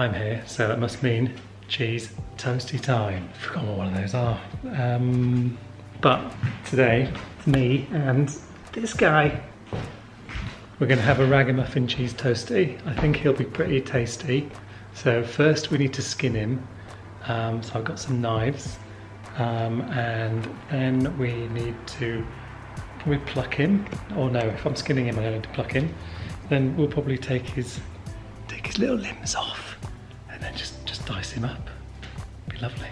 I'm here, so that must mean cheese toasty time. I forgot what one of those are. But today, it's me and this guy. We're gonna have a ragamuffin cheese toasty. I think he'll be pretty tasty. So first we need to skin him. So I've got some knives. And then we need to, can we pluck him? Oh no, if I'm skinning him, I don't need to pluck him. Then we'll probably take his little limbs off and then just dice him up. Be lovely.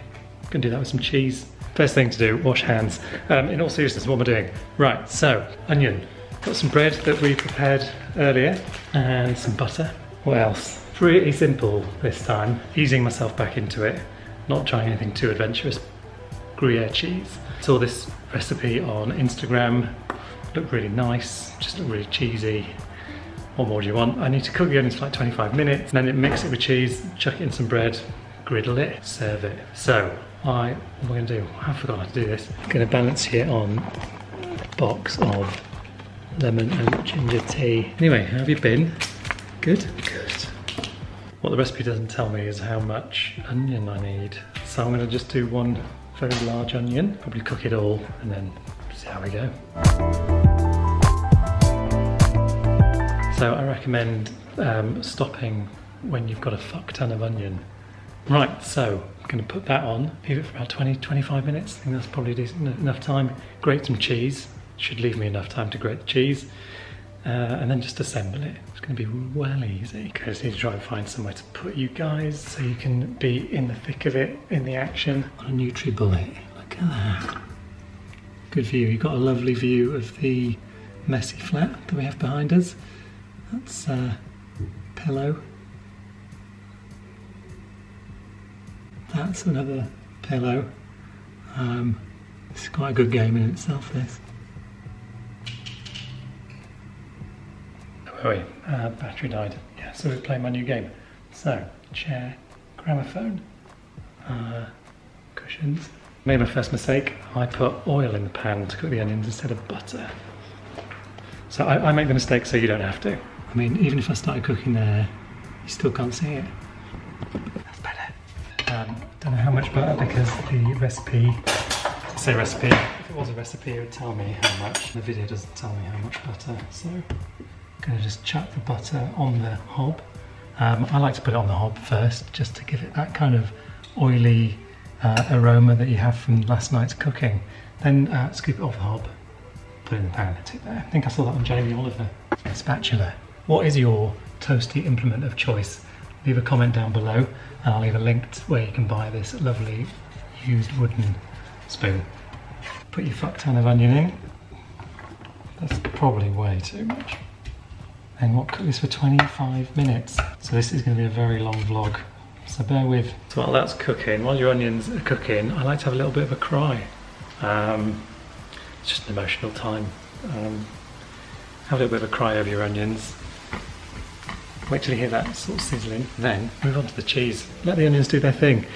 Gonna do that with some cheese. First thing to do, wash hands. In all seriousness, what am I doing? Right, so, onion. Got some bread that we prepared earlier and some butter. What else? Pretty simple this time. Easing myself back into it. Not trying anything too adventurous. Gruyere cheese. Saw this recipe on Instagram. Looked really nice. Just looked really cheesy. What more do you want? I need to cook the onions for like 25 minutes, and then mix it with cheese, chuck it in some bread, griddle it, serve it. So, what am I gonna do? I forgot how to do this. I'm gonna balance it on a box of lemon and ginger tea. Anyway, how have you been? Good? Good. What the recipe doesn't tell me is how much onion I need. So I'm gonna just do one very large onion, probably cook it all, and then see how we go. So I recommend stopping when you've got a fuck ton of onion. Right, so I'm gonna put that on, leave it for about 20, 25 minutes. I think that's probably decent enough time. Grate some cheese, should leave me enough time to grate the cheese. And then just assemble it. It's gonna be well easy. Okay, I just need to try and find somewhere to put you guys so you can be in the thick of it, in the action. What a Nutribullet, look at that. Good view, you've got a lovely view of the messy flat that we have behind us. That's a pillow. That's another pillow. It's quite a good game in itself, this. Where are we? Battery died. Yeah, so we're playing my new game. So, chair, gramophone, cushions. Made my first mistake. I put oil in the pan to cook the onions instead of butter. So I make the mistake so you don't have to. I mean, even if I started cooking there, you still can't see it. That's better. Don't know how much butter because the recipe, say recipe, if it was a recipe it would tell me how much. The video doesn't tell me how much butter, so I'm gonna just chuck the butter on the hob. I like to put it on the hob first, just to give it that kind of oily aroma that you have from last night's cooking. Then scoop it off the hob. Put it in the pan, that's it there. I think I saw that on Jamie Oliver. Spatula. What is your toasty implement of choice? Leave a comment down below and I'll leave a link to where you can buy this lovely used wooden spoon. Put your fuck ton of onion in. That's probably way too much. And we'll cook this for 25 minutes. So this is going to be a very long vlog, so bear with. So while that's cooking, while your onions are cooking, I like to have a little bit of a cry. It's just an emotional time. Have a little bit of a cry over your onions. Wait till you hear that sort of sizzling. Then move on to the cheese. Let the onions do their thing.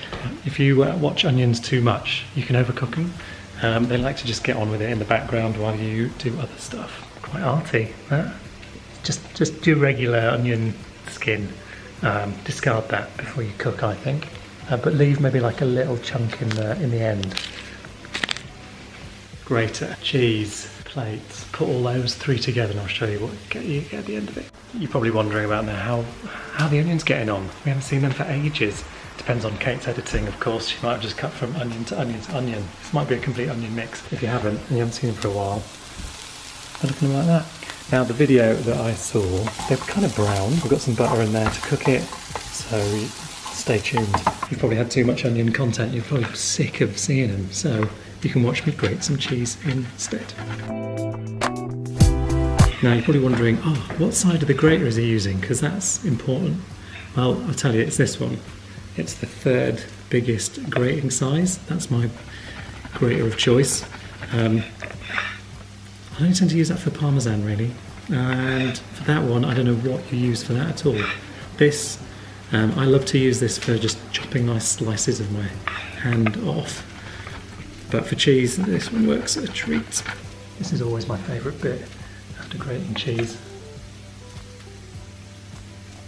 If you watch onions too much, you can overcook them. They like to just get on with it in the background while you do other stuff. Quite arty, huh? Just do regular onion skin. Discard that before you cook, I think. But leave maybe like a little chunk in the end. Grater, cheese, plates. Put all those three together and I'll show you what you get at the end of it. You're probably wondering about now how the onion's getting on. We haven't seen them for ages. Depends on Kate's editing, of course. She might have just cut from onion to onion to onion. This might be a complete onion mix. If you haven't, and you haven't seen them for a while, they're looking like that. Now the video that I saw, they're kind of brown. We've got some butter in there to cook it, so stay tuned. You've probably had too much onion content. You're probably sick of seeing them, so you can watch me grate some cheese instead. Now you're probably wondering, oh, what side of the grater is he using? Because that's important. Well, I'll tell you, it's this one. It's the third biggest grating size. That's my grater of choice. I don't tend to use that for Parmesan, really. And for that one, I don't know what you use for that at all. This, I love to use this for just chopping nice slices of my hand off. But for cheese, this one works a treat. This is always my favourite bit after grating cheese.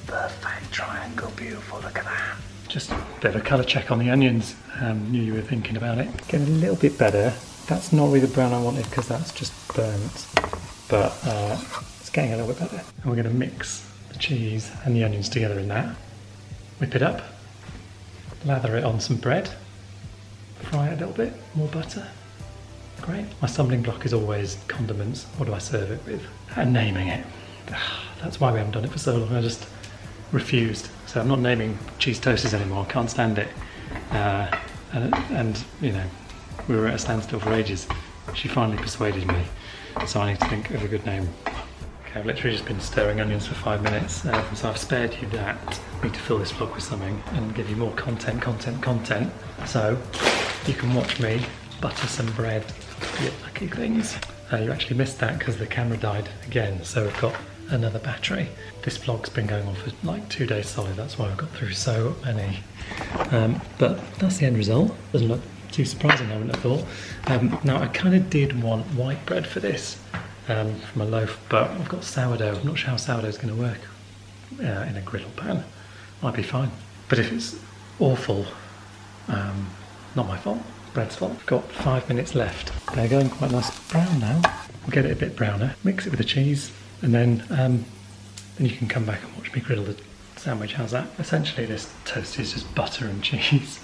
Perfect triangle. beautiful, look at that. Just a bit of a colour check on the onions. Knew you were thinking about it. Getting a little bit better. That's not really the brown I wanted because that's just burnt, but it's getting a little bit better. And we're going to mix the cheese and the onions together in that. Whip it up, lather it on some bread, fry it a little bit, more butter. Great. My stumbling block is always condiments. What do I serve it with? And naming it. That's why we haven't done it for so long. I just refused. So I'm not naming cheese toasters anymore. I can't stand it. And you know, we were at a standstill for ages. She finally persuaded me. So I need to think of a good name. Okay, I've literally just been stirring onions for 5 minutes. So I've spared you that. I need to fill this vlog with something and give you more content. So you can watch me butter some bread. Yeah, lucky things. You actually missed that because the camera died again. So we've got another battery. This vlog's been going on for like 2 days solid. That's why I've got through so many. But that's the end result. Doesn't look too surprising, I wouldn't have thought. Now I kind of did want white bread for this, for my loaf, but I've got sourdough. I'm not sure how sourdough's going to work in a griddle pan. Might be fine. But if it's awful, not my fault. Bread's fault. I've got 5 minutes left. They're going quite nice brown now. We'll get it a bit browner. Mix it with the cheese, and then you can come back and watch me griddle the sandwich. How's that? Essentially, this toast is just butter and cheese.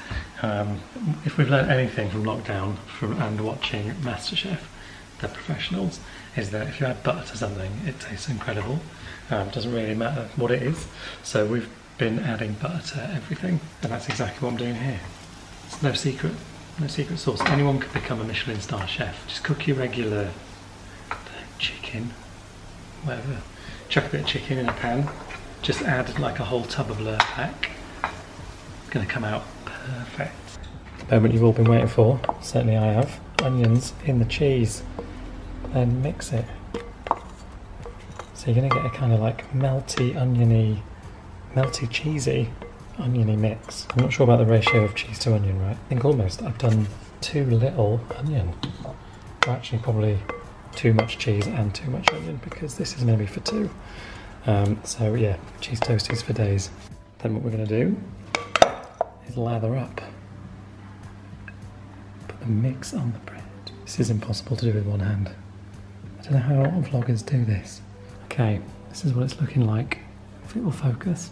If we've learned anything from lockdown and watching MasterChef, they're professionals, is that if you add butter to something, it tastes incredible. It doesn't really matter what it is. So we've been adding butter to everything, and that's exactly what I'm doing here. It's no secret. No secret sauce. Anyone could become a Michelin-star chef. Just cook your regular chicken, whatever. Chuck a bit of chicken in a pan. Just add like a whole tub of Lurpak. It's going to come out perfect. The moment you've all been waiting for. Certainly I have. Onions in the cheese. Then mix it. So you're going to get a kind of like melty, oniony, melty, cheesy oniony mix. I'm not sure about the ratio of cheese to onion, right? I think almost I've done too little onion. Or actually probably too much cheese and too much onion, because this is going to be for two. So yeah, cheese toasties for days. Then what we're going to do is lather up. Put the mix on the bread. This is impossible to do with one hand. I don't know how a lot of vloggers do this. Okay, this is what it's looking like. If it will focus.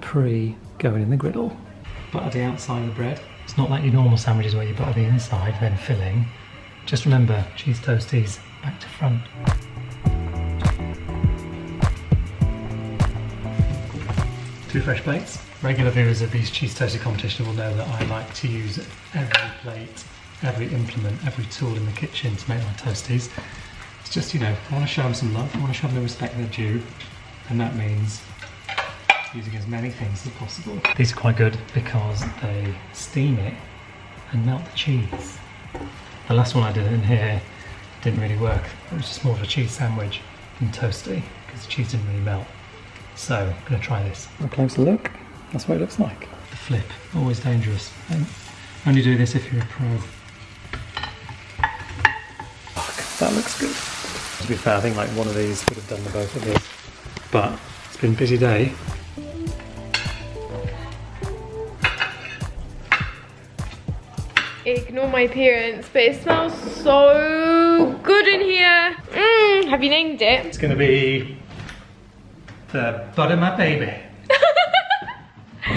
Pre going in the griddle. Butter the outside of the bread. It's not like your normal sandwiches where you butter the inside then filling. Just remember, cheese toasties back to front. Two fresh plates. Regular viewers of these cheese toasty competition will know that I like to use every plate, every implement, every tool in the kitchen to make my toasties. It's just, you know, I want to show them some love, I want to show them the respect they're due, and that means using as many things as possible. These are quite good because they steam it and melt the cheese. The last one I did in here didn't really work. It was just more of a cheese sandwich than toasty because the cheese didn't really melt. So I'm going to try this. A closer look, that's what it looks like. The flip, always dangerous. Only do this if you're a pro. Fuck, that looks good. To be fair, I think like one of these would have done the both of these, but it's been a busy day. Ignore my appearance, but it smells so good in here. Have you named it? It's gonna be the butter my baby.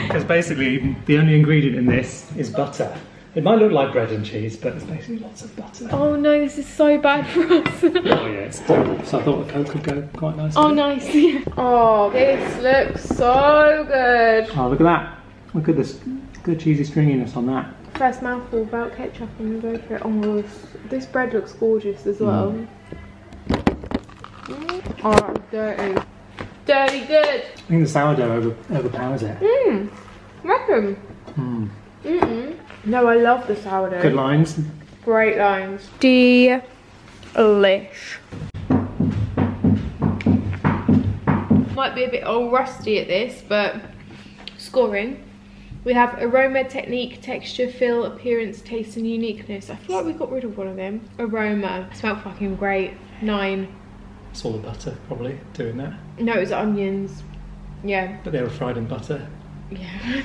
Because basically the only ingredient in this is butter. It might look like bread and cheese, but it's basically lots of butter. Oh no, this is so bad for us. Oh yeah, it's terrible. So I thought the Coke could go quite nicely. Oh nice. Oh, this looks so good. Oh look at that. Look at this good cheesy stringiness on that. First mouthful without ketchup, and go for it. Oh, this bread looks gorgeous as well. Oh, that's dirty. Dirty good. I think the sourdough overpowers it. Reckon. No, I love the sourdough. Good lines. Great lines. Delish. Might be a bit old rusty at this, but scoring. We have aroma, technique, texture, feel, appearance, taste, and uniqueness. I feel like we got rid of one of them. Aroma. Smelled fucking great. 9. It's all the butter, probably, doing that. No, it was onions. Yeah. But they were fried in butter. Yeah.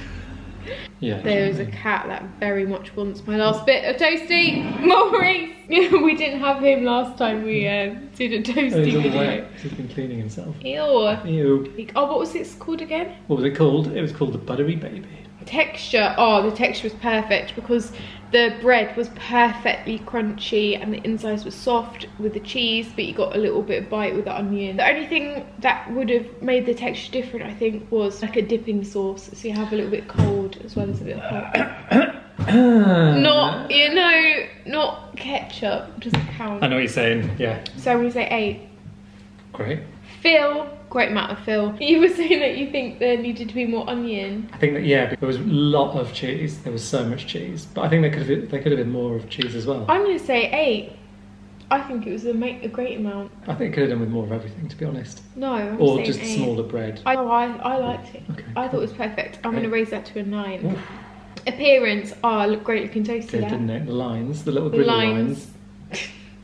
Yeah. There was a cat that very much wants my last bit of toasty. Maurice! We didn't have him last time we did a toasty video. He's been cleaning himself. Ew. Ew. Oh, what was it called again? What was it called? It was called the Buttery Baby. Texture. Oh, the texture was perfect because the bread was perfectly crunchy and the insides were soft with the cheese, but you got a little bit of bite with the onion. The only thing that would have made the texture different, I think, was like a dipping sauce, so you have a little bit cold as well as a bit hot. Not, you know, not ketchup, just count. I know what you're saying, yeah. So we say 8. Great. Fill. Great amount of fill. You were saying that you think there needed to be more onion. I think that, yeah, there was a lot of cheese. There was so much cheese, but I think there could have been more of cheese as well. I'm gonna say 8. I think it was a great amount. I think it could have done with more of everything, to be honest. No, I'm or saying just 8. Smaller bread. I liked it. Okay. I thought it was perfect. I'm gonna raise that to a 9. Ooh. Appearance, look great looking toasty. Good, didn't it? The lines, the little griddle lines.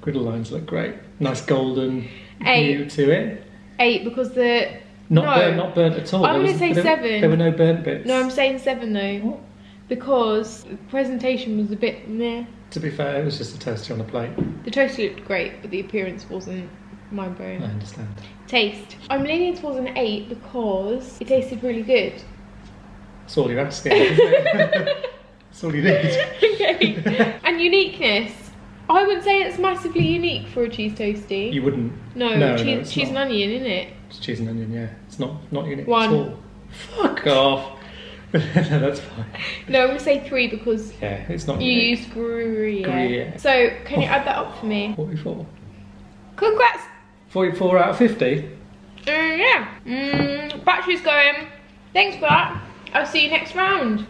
Griddle lines look great. Nice golden hue to it. 8 because the not burnt at all. I'm gonna say 7. There were no burnt bits. No, I'm saying 7 though. What? Because the presentation was a bit meh. To be fair, it was just a toasty on the plate. The toasty looked great, but the appearance wasn't mind blowing. I understand. Taste. I'm leaning towards an 8 because it tasted really good. That's all you're asking, isn't it? That's all you need. Okay. And uniqueness. I wouldn't say it's massively unique for a cheese toasty. You wouldn't? No, cheese and onion, isn't it? It's cheese and onion, yeah. It's not unique at all. Fuck off. No, that's fine. No, I'm going to say 3 because yeah, it's not you unique. Used Gruyere. So, can you add that up for me? 44. Congrats! 44 out of 50? Yeah. Battery's going. Thanks for that. I'll see you next round.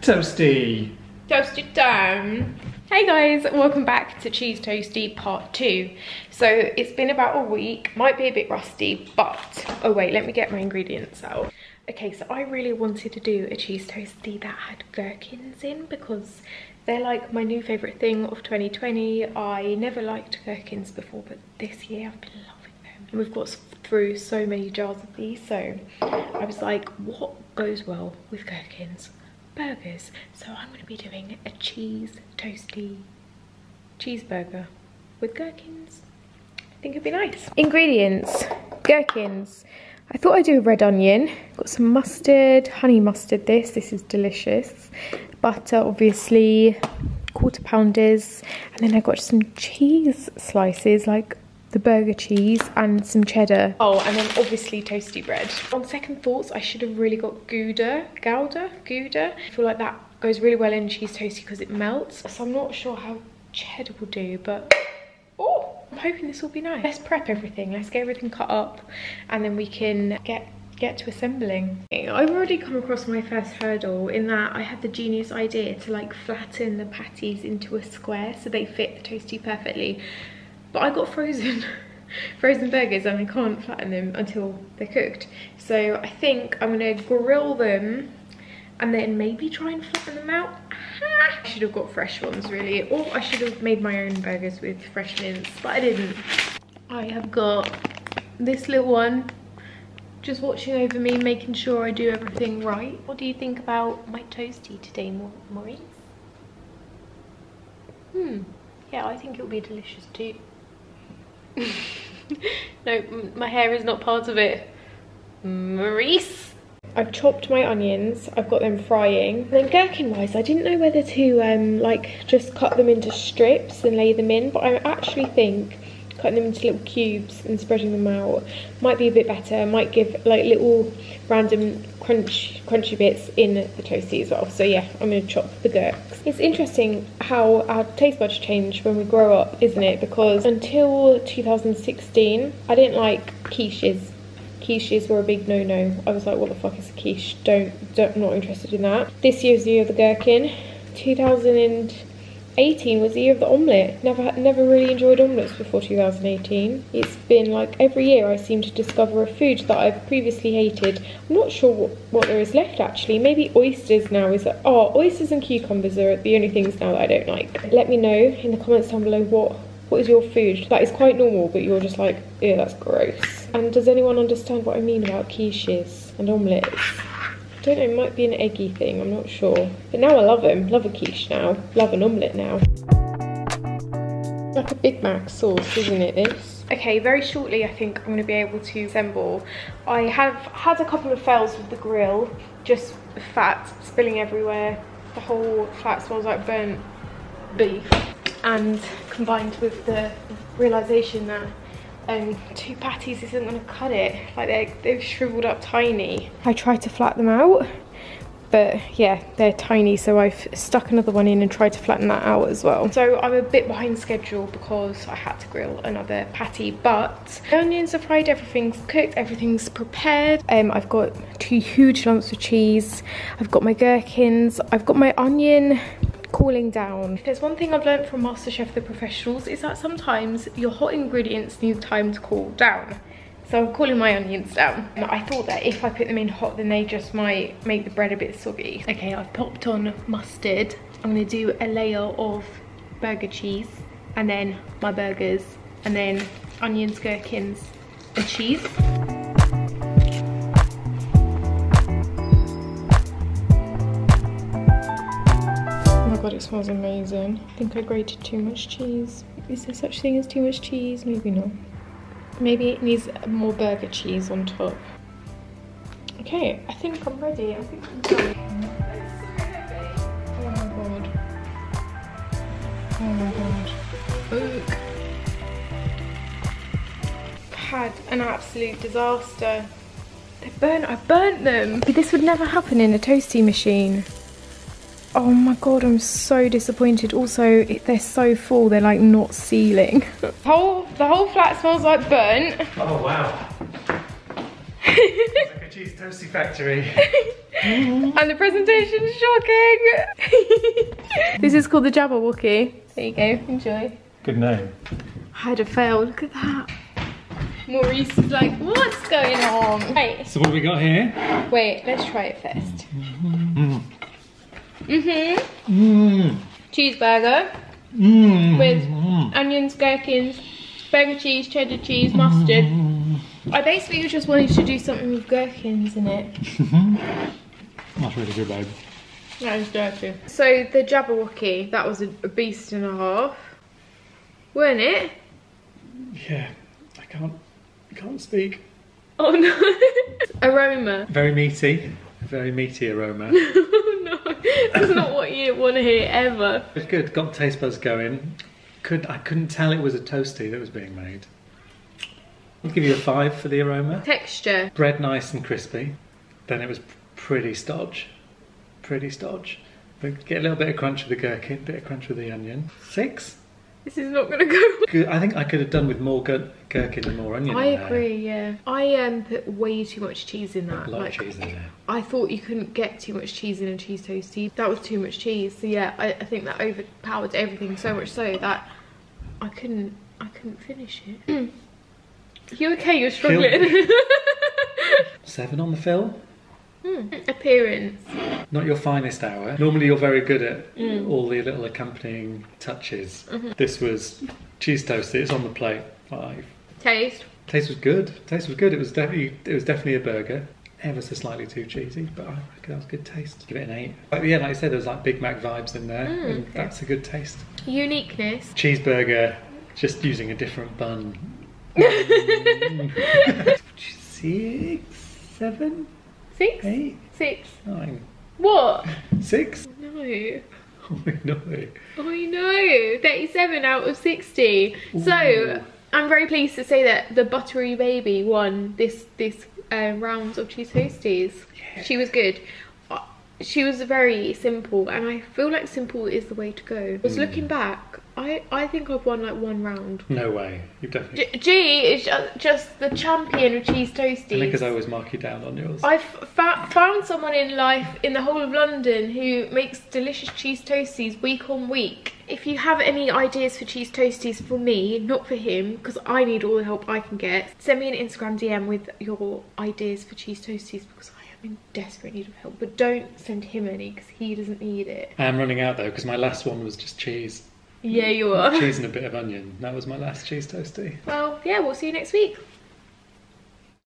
Toasty. Toasty time. Hey guys, welcome back to Cheese Toasty part 2. So it's been about a week, might be a bit rusty, but oh wait, let me get my ingredients out. Okay, so I really wanted to do a cheese toasty that had gherkins in because they're like my new favourite thing of 2020. I never liked gherkins before, but this year I've been loving them. And we've got through so many jars of these, so I was like, what goes well with gherkins? Burgers. So I'm going to be doing a cheese toasty cheeseburger with gherkins. I think it'd be nice. Ingredients. Gherkins. I thought I'd do a red onion. Got some mustard, honey mustard this is delicious. Butter obviously, quarter pounders, and then I got some cheese slices like the burger cheese and some cheddar. Oh, and then obviously toasty bread. On second thoughts, I should have really got Gouda. I feel like that goes really well in cheese toasty because it melts. So I'm not sure how cheddar will do, but oh, I'm hoping this will be nice. Let's prep everything. Let's get everything cut up and then we can get to assembling. I've already come across my first hurdle in that I had the genius idea to like flatten the patties into a square so they fit the toasty perfectly. But I got frozen burgers and I can't flatten them until they're cooked. So I think I'm gonna grill them and then maybe try and flatten them out. Ah, I should have got fresh ones really, or I should have made my own burgers with fresh mince, but I didn't. I have got this little one just watching over me, making sure I do everything right. What do you think about my toasty today, Maurice? Yeah, I think it'll be delicious too. No, my hair is not part of it, Maurice. I've chopped my onions, I've got them frying. And then gherkin wise, I didn't know whether to like just cut them into strips and lay them in, but I actually think cutting them into little cubes and spreading them out might be a bit better. Might give like little random crunchy bits in the toasty as well. So yeah, I'm gonna chop the gherks. It's interesting how our taste buds change when we grow up, isn't it? Because until 2016, I didn't like quiches. Quiches were a big no-no. I was like, what the fuck is a quiche? Don't, not interested in that. This year's the year of the gherkin. 2018 was the year of the omelette. Never really enjoyed omelettes before 2018. It's been like every year I seem to discover a food that I've previously hated. I'm not sure what there is left actually. Maybe oysters now is like, oysters and cucumbers are the only things now that I don't like. Let me know in the comments down below what what is your food? That is quite normal, but you're just like, ew, that's gross. And does anyone understand what I mean about quiches and omelettes? I don't know, it might be an eggy thing, I'm not sure. But now I love them. Love a quiche now. Love an omelette now. Like a Big Mac sauce, isn't it, this? Okay, very shortly I think I'm going to be able to assemble. I have had a couple of fails with the grill. Just fat spilling everywhere. The whole fat smells like burnt beef. And combined with the realisation that two patties isn't going to cut it. Like they've shriveled up tiny. I tried to flat them out, but yeah, they're tiny, so I've stuck another one in and tried to flatten that out as well. So I'm a bit behind schedule because I had to grill another patty, but the onions are fried, everything's cooked, everything's prepared. I've got two huge lumps of cheese, I've got my gherkins, I've got my onion cooling down. If there's one thing I've learned from MasterChef The Professionals is that sometimes your hot ingredients need time to cool down. So I'm cooling my onions down. I thought that if I put them in hot, then they just might make the bread a bit soggy. Okay, I've popped on mustard. I'm gonna do a layer of burger cheese, and then my burgers, and then onions, gherkins, and cheese. Oh my god, it smells amazing. I think I grated too much cheese. Is there such thing as too much cheese? Maybe not. Maybe it needs more burger cheese on top. Okay, I think I'm ready. I think I'm done. Oh my god. Oh my god. Ugh. I've had an absolute disaster. They're burnt. I burnt them. But this would never happen in a toasty machine. Oh my god, I'm so disappointed. Also, they're so full, they're like not sealing. The whole flat smells like burnt. Oh wow. It's like a cheese toasty factory. And the presentation's shocking. This is called the Jabbawocky. There you go, enjoy. Good name. I had a fail, look at that. Maurice is like, what's going on? Right. So what have we got here? Wait, let's try it first. Cheeseburger with onions, gherkins, burger cheese, cheddar cheese, mustard. I basically just wanted to do something with gherkins in it. That's really good, babe. That is dirty. So the Jabberwocky, that was a beast and a half, weren't it? Yeah, I can't speak. Oh no. Aroma. Very meaty aroma. That's not what you want to hear ever. It's good, got the taste buds going. I couldn't tell it was a toasty that was being made. I'll give you a 5 for the aroma. Texture. Bread nice and crispy. Then it was pretty stodge. Pretty stodge. But get a little bit of crunch with the gherkin, bit of crunch with the onion. 6? This is not gonna go well. I think I could have done with more gherkin and more onion. I agree, yeah. I put way too much cheese in that. A lot of cheese in there. I thought you couldn't get too much cheese in a cheese toasty. That was too much cheese. So yeah, I think that overpowered everything so much so that I couldn't finish it. You okay? You're struggling. 7 on the fill. Appearance. Not your finest hour. Normally you're very good at all the little accompanying touches. This was cheese toasty. It's on the plate. 5. Taste. Taste was good. It was definitely a burger. Ever so slightly too cheesy, but I reckon that was good taste. Give it an 8. But yeah, like I said, there's like Big Mac vibes in there. Okay. That's a good taste. Uniqueness. Cheeseburger, just using a different bun. 6, 7. 6? 8? 6. 9. What? 6? No. Oh, I know. I know. 37 out of 60. Ooh. So, I'm very pleased to say that the Buttery Baby won this round of cheese toasties. Yeah. She was good. She was very simple, and I feel like simple is the way to go. Because looking back, I think I've won like one round. No way, you've definitely. G is just the champion of cheese toasties. Because I always mark you down on yours. I've found someone in life in the whole of London who makes delicious cheese toasties week on week. If you have any ideas for cheese toasties for me, not for him, because I need all the help I can get, send me an Instagram DM with your ideas for cheese toasties because I'm desperate need of help, but don't send him any because he doesn't need it. I am running out though because my last one was just cheese. Yeah, you are. Cheese and a bit of onion. That was my last cheese toastie. Well, yeah, we'll see you next week.